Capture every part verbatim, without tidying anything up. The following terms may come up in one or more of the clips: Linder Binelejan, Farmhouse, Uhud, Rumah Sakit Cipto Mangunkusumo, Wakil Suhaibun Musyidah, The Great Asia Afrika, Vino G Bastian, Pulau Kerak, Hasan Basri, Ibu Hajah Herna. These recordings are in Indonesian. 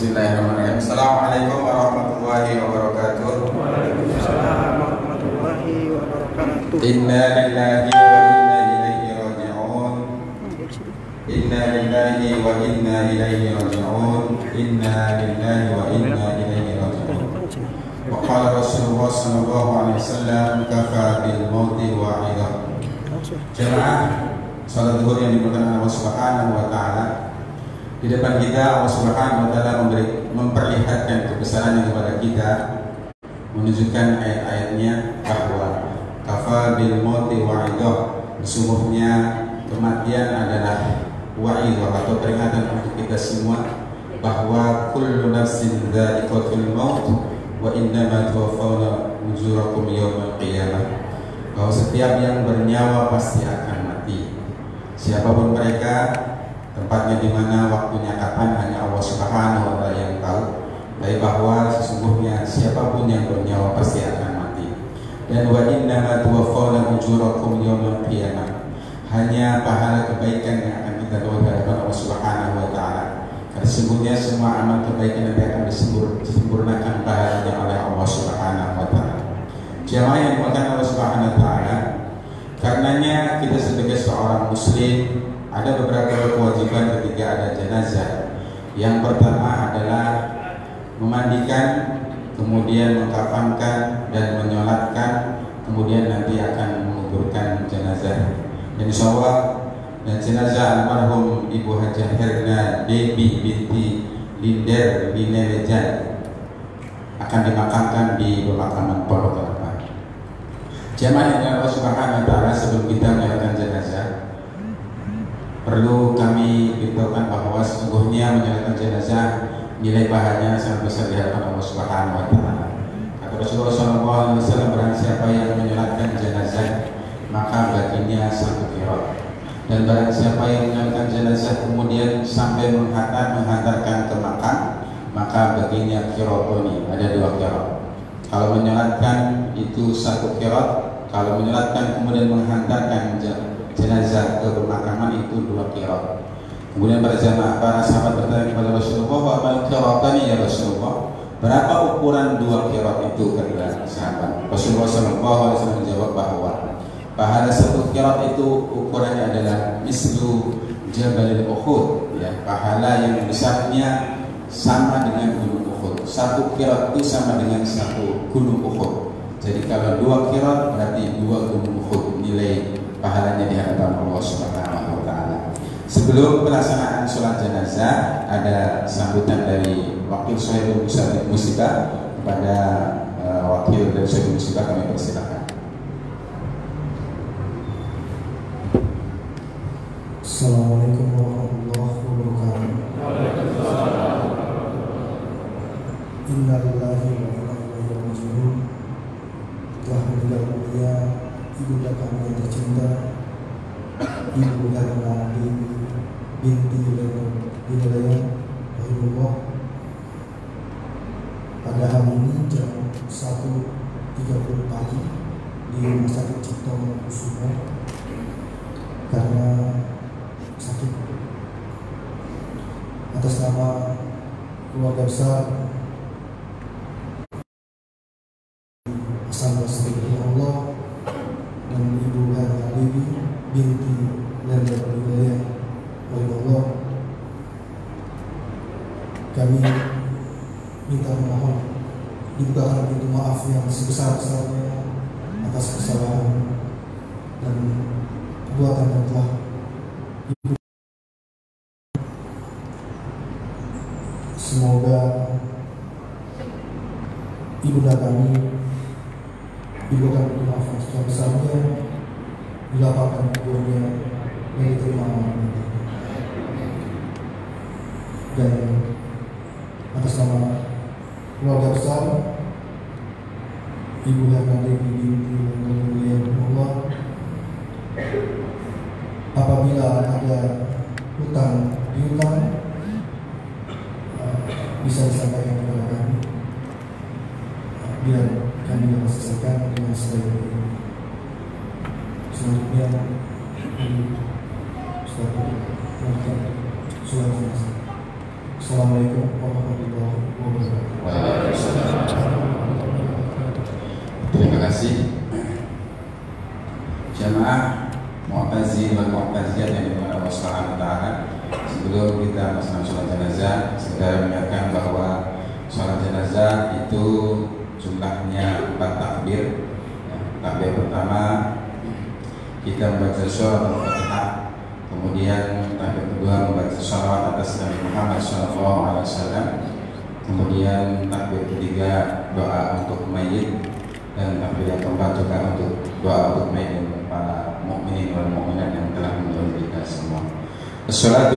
Bismillahirrahmanirrahim. Assalamualaikum warahmatullahi wabarakatuh. Waalaikumsalam warahmatullahi wabarakatuh. Inna lillahi wa inna ilaihi raji'un. Inna lillahi wa inna ilaihi raji'un. Inna lillahi wa inna ilaihi raji'un. Wa qala Rasulullah sallallahu alaihi wasallam kafa bil mauti wa'idah. Jemaah salat zuhur yang dimuliakan Allah Subhanahu wa taala. Di depan kita Allah Subhanahu wa taala memperlihatkan kebesarannya kepada kita, menunjukkan ayat-ayatnya bahwa kafa bil mauti wa'idah, sesungguhnya kematian adalah wa'idah atau peringatan untuk kita semua bahwa kullu nafsin dha'iqatul maut wa innama tuwaffawna ujurakum yawmal qiyamah. Bahwa setiap yang bernyawa pasti akan mati. Siapapun mereka, tempatnya di mana, waktunya kapan, hanya Allah Subhanahu wa taala yang tahu. Baik, bahwa sesungguhnya siapapun yang bernyawa pasti akan mati. Dan wa innama tuwaffawna ujurakum yawmal qiyamah. Hanya pahala kebaikan yang akan kita bawa ke hadapan Allah Subhanahu wa taala. Karena sesungguhnya semua amal kebaikan nanti akan disempurnakan pahalanya oleh Allah Subhanahu wa taala. Jemaah yang dimuliakan Allah Subhanahu wa taala, karenanya kita sebagai seorang muslim ada beberapa kewajiban ketika ada jenazah. Yang pertama adalah memandikan, kemudian mengkafankan dan menyolatkan, kemudian nanti akan menguburkan jenazah. Dan insya Allah, dan jenazah almarhum Ibu Hajah Herna Debi binti Linder Binelejan akan dimakamkan di pemakaman Pulau Kerak. Jemaah yang Allah Subhanahu wa taala, sebelum kita menyolatkan jenazah, perlu kami beritahukan bahwa sesungguhnya menjalankan jenazah nilai pahalanya sangat besar di hadapan Allah Subhanahu wa taala. Kata Rasulullah sallallahu alaihi wasallam, barang siapa yang menjalankan jenazah maka baginya satu kirot. Dan barang siapa yang menjalankan jenazah kemudian sampai menghantar menghantarkan ke makam, maka baginya kirotoni, ada dua kirot. Kalau menjalankan itu satu kirot, kalau menjalankan kemudian menghantarkan jenazah ke pemakaman itu dua kirot. Kemudian para jamaah, para sahabat bertanya kepada Rasulullah, wa mal kirotani ya Rasulullah, berapa ukuran dua kirot itu? Kata sahabat, Rasulullah shallallahu alaihi wasallam menjawab bahwa pahala satu kirot itu ukurannya adalah mislu jabalil Uhud, ya, pahala yang besarnya sama dengan gunung Uhud. Satu kirot itu sama dengan satu gunung Uhud. Jadi kalau dua kirot berarti dua gunung Uhud nilai pahalanya di hadapan Allah Subhanahu wa taala. Sebelum pelaksanaan sholat jenazah ada sambutan dari Wakil Suhaibun Musyidah. Kepada uh, Wakil dari Suhaibun Musyidah kami persilakan. Assalamualaikum warahmatullahi wabarakatuh. Waalaikumsalam. Inna lillahi wa inna ilaihi raji'un. Telah meninggal dunia ibunda kami yang tercinta, Ibu Hajah binti Linder Rahimullah. Pada hari ini jam satu tiga puluh pagi di Rumah Sakit Cipto Mangunkusumo karena sakit, atas nama keluarga besar Hasan Basri Allah dan Ibu Hajah binti dan Bapak Allah, kami minta mohon dibukakan pintu maaf yang sebesar-besarnya atas kesalahan dan perbuatan yang telah Ibu. Semoga ibunda kami diberikan maaf yang besarnya, dilapangkan kuburnya, dan diterima amalnya. Dan atas nama keluarga besar Ibu Hajah Herna Allah, apabila ada hutang piutang bisa disampaikan kepada kami biar kami dapat selesaikan dengan sebaik-baiknya. Selanjutnya Ustaz Ustaz Ustaz Ustaz Ustaz Assalamualaikum warahmatullahi wabarakatuh. Terima kasih jamaah Mu'tazi dan Mu'taziat yang dimana Allah Subhanahu wa ta'ala. Sebelum kita melaksanakan sholat jenazah, segera mengingatkan bahwa sholat jenazah itu jumlahnya empat takbir. Takbir pertama kita membaca surah Al-Fatihah, kemudian takbir kedua membaca salawat atas Nabi Muhammad shallallahu alaihi wasallam, kemudian takbir ketiga doa untuk mayit, dan takbir yang keempat juga untuk doa untuk mayit dan para mukminin wal mukminat yang telah meninggal kita semua. Assalatu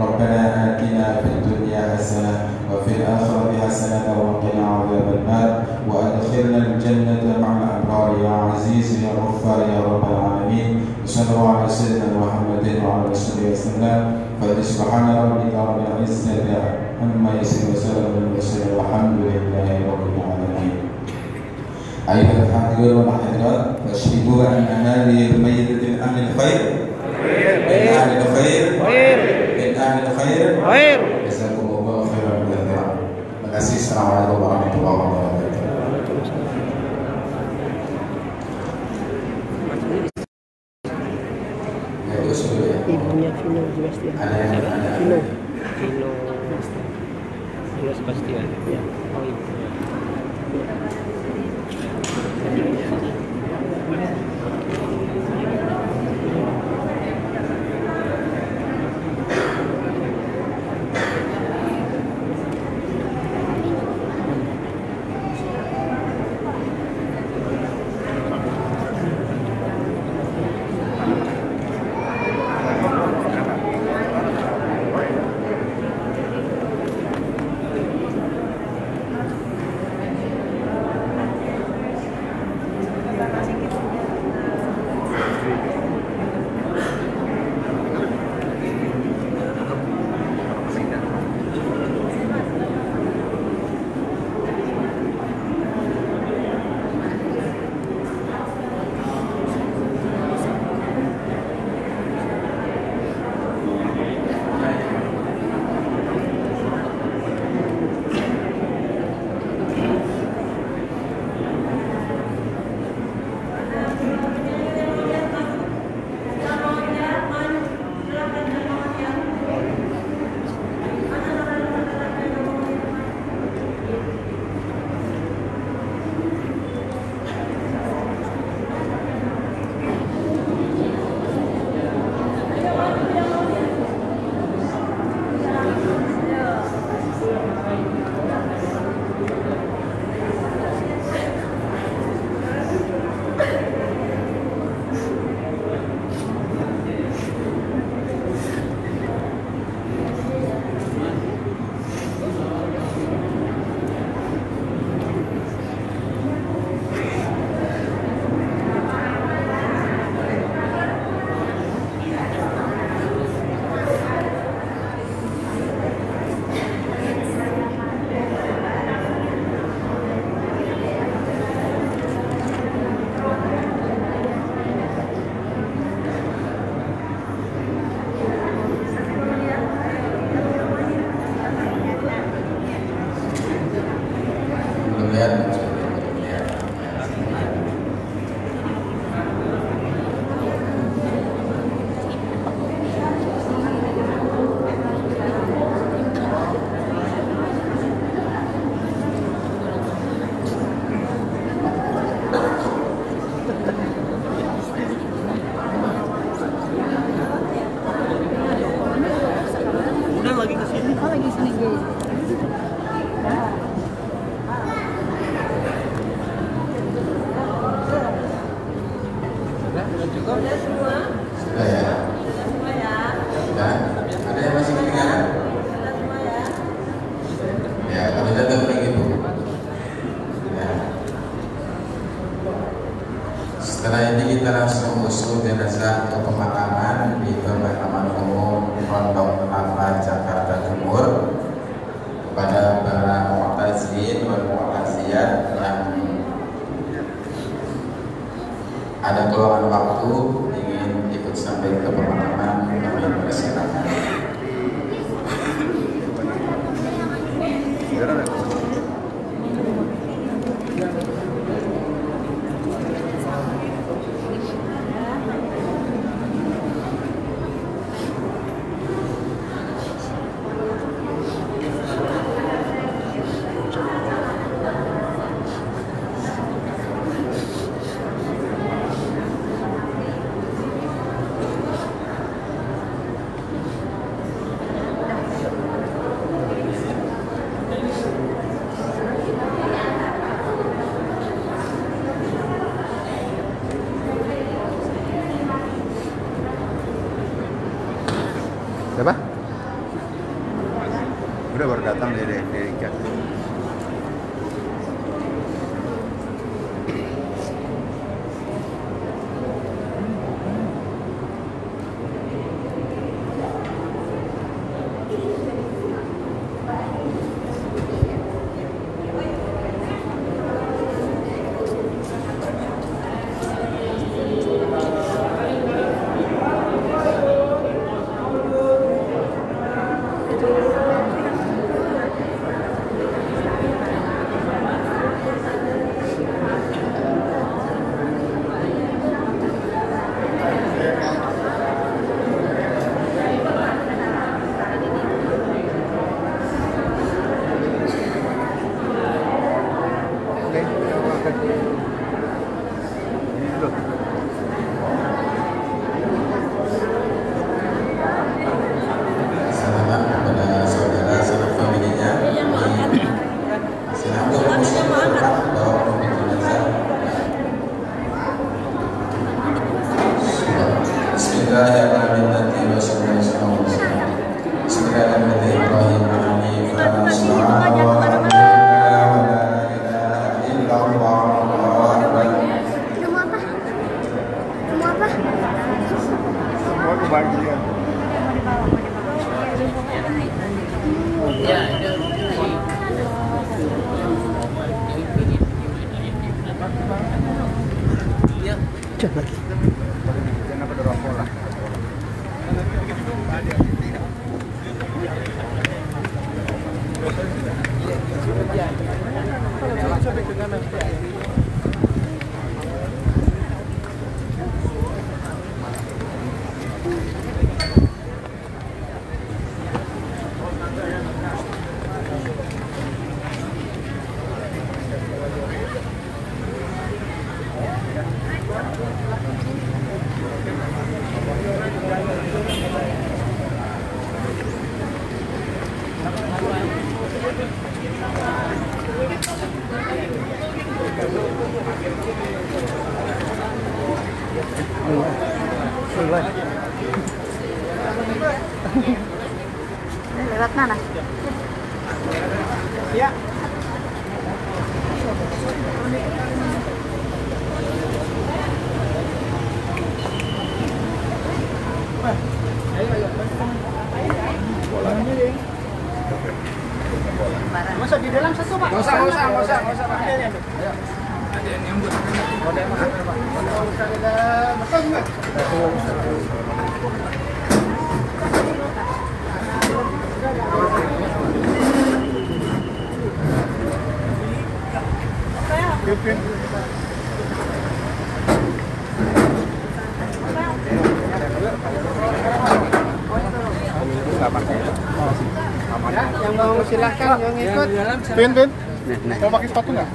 ربنا آتنا في الدنيا حسنة وفي الآخرة حسنة وقنا عذاب النار وأدخلنا الجنة مع الأبرار يا عزيز يا غفار يا رب العالمين. صلوا على سيدنا محمد وعلى آله وسلم. فسبحان ربك رب العزة عما يصفون وسلام على المرسلين والحمد لله رب العالمين. أيها الحاضرون والحاضرات، فاشهدوا أننا لميتة أهل الخير من أهل الخير من أهل الخير. جزاكم الله خيرا جزاء. Terima kasih. Assalamualaikum warahmatullahi wabarakatuh. Ibunya Vino juga pasti ada. Vino Vino Vino pasti ada ya. Oh ibunya Udah baru datang dari dari Ikat. Silahkan yang ikut. Pin, Pin. Mau pakai sepatu nggak?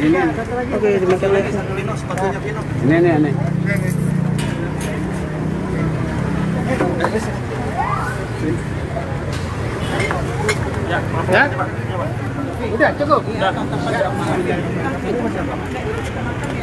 Ini. Oke, dimakan lagi. Ini, ini, ini. Ya, udah cukup.